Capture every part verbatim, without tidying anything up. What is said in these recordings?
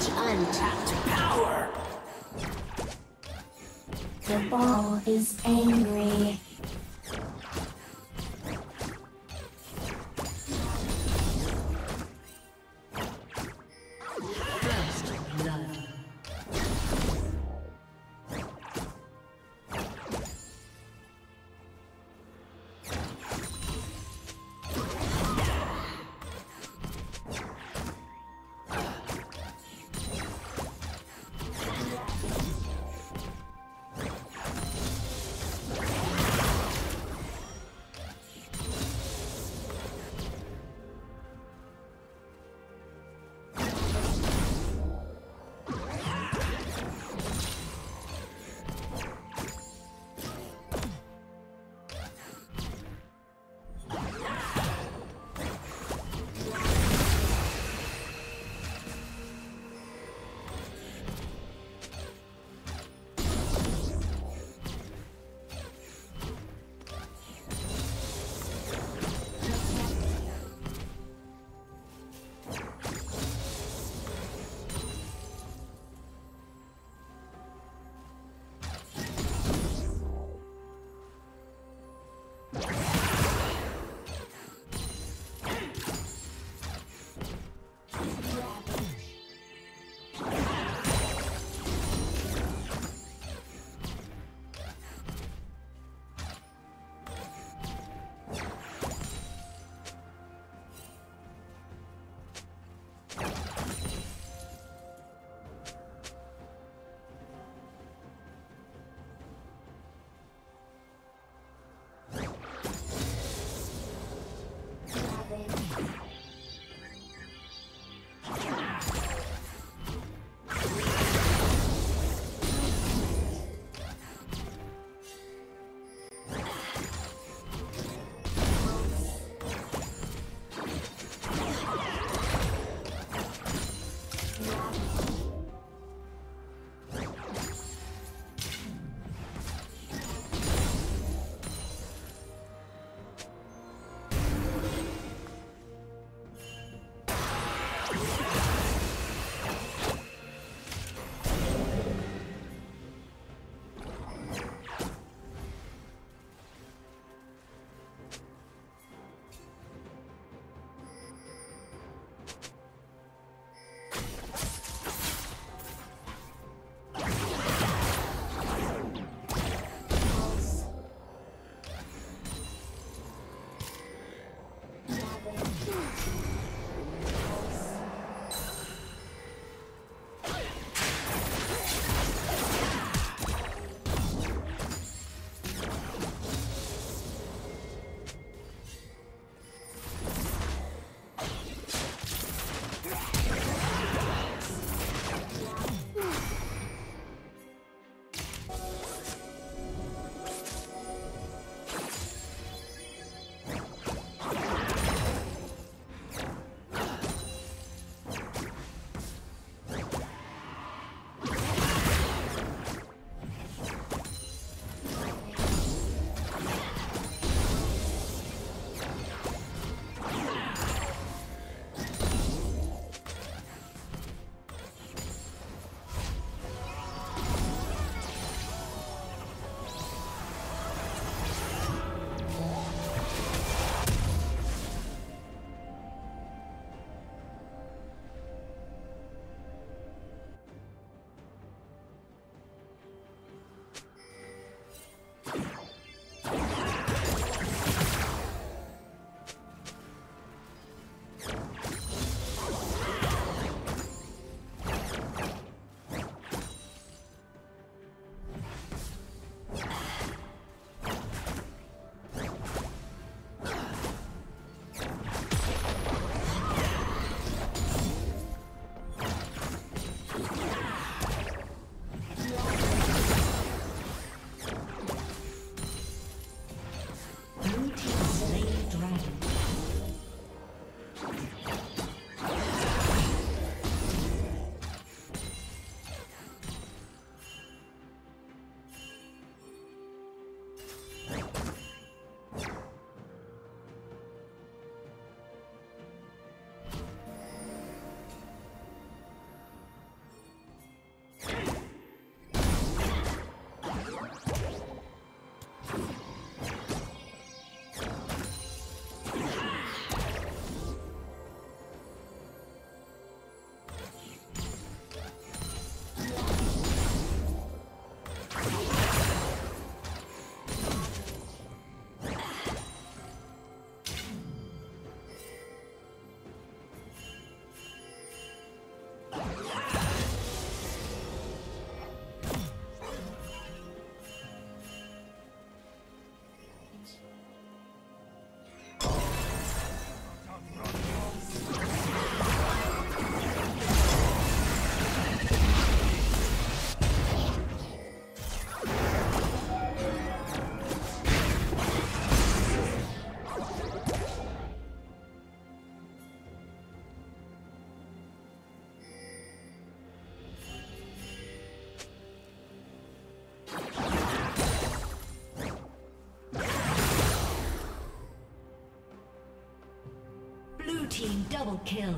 such untapped power! The ball is angry. Double kill.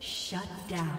Shut down.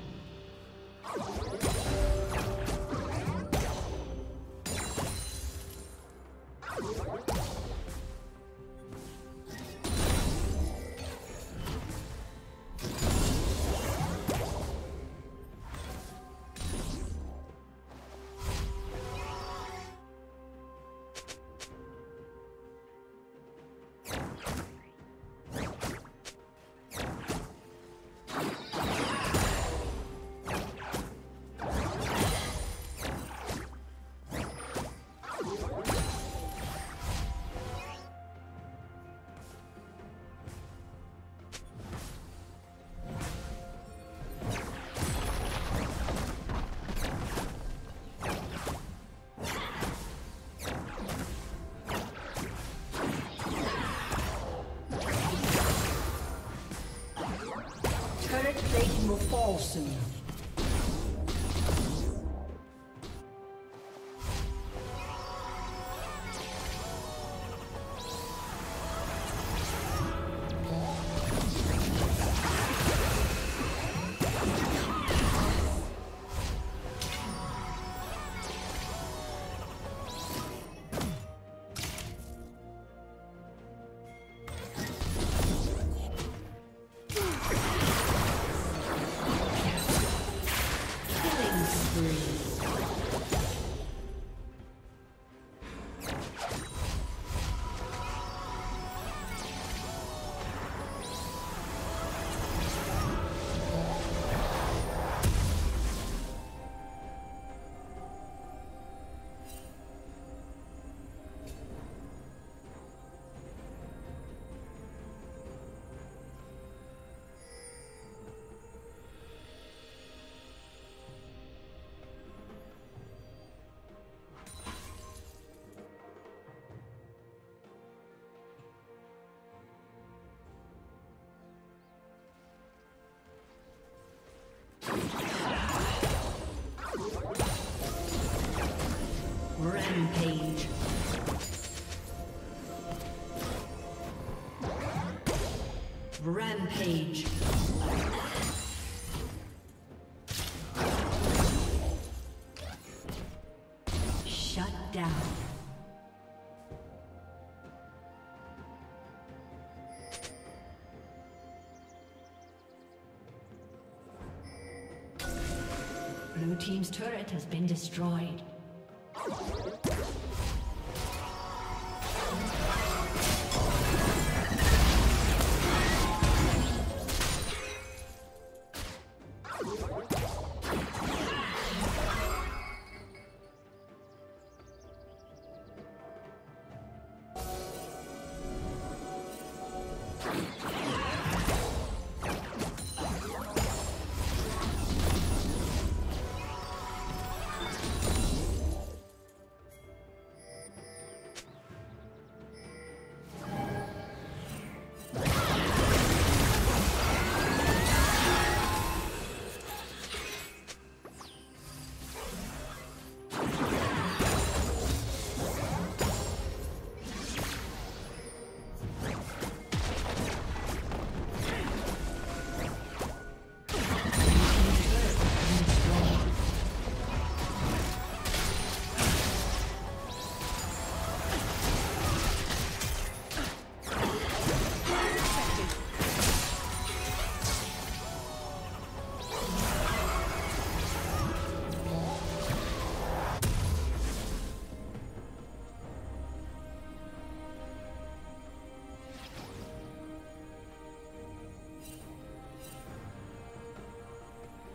Satan will fall soon. Rampage. Rampage. Shut down. Blue team's turret has been destroyed.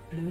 Blue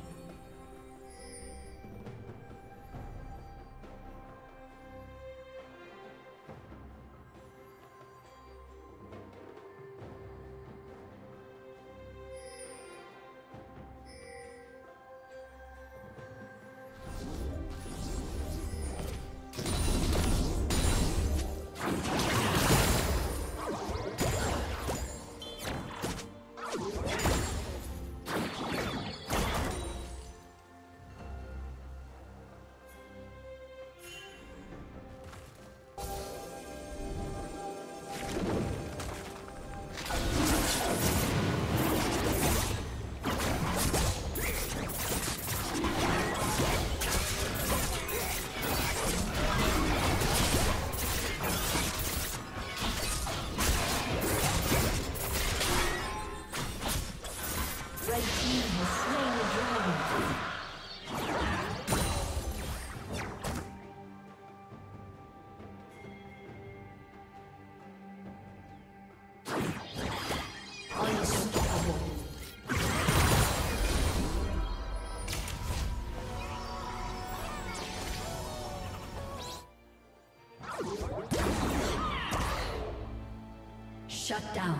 Shut down.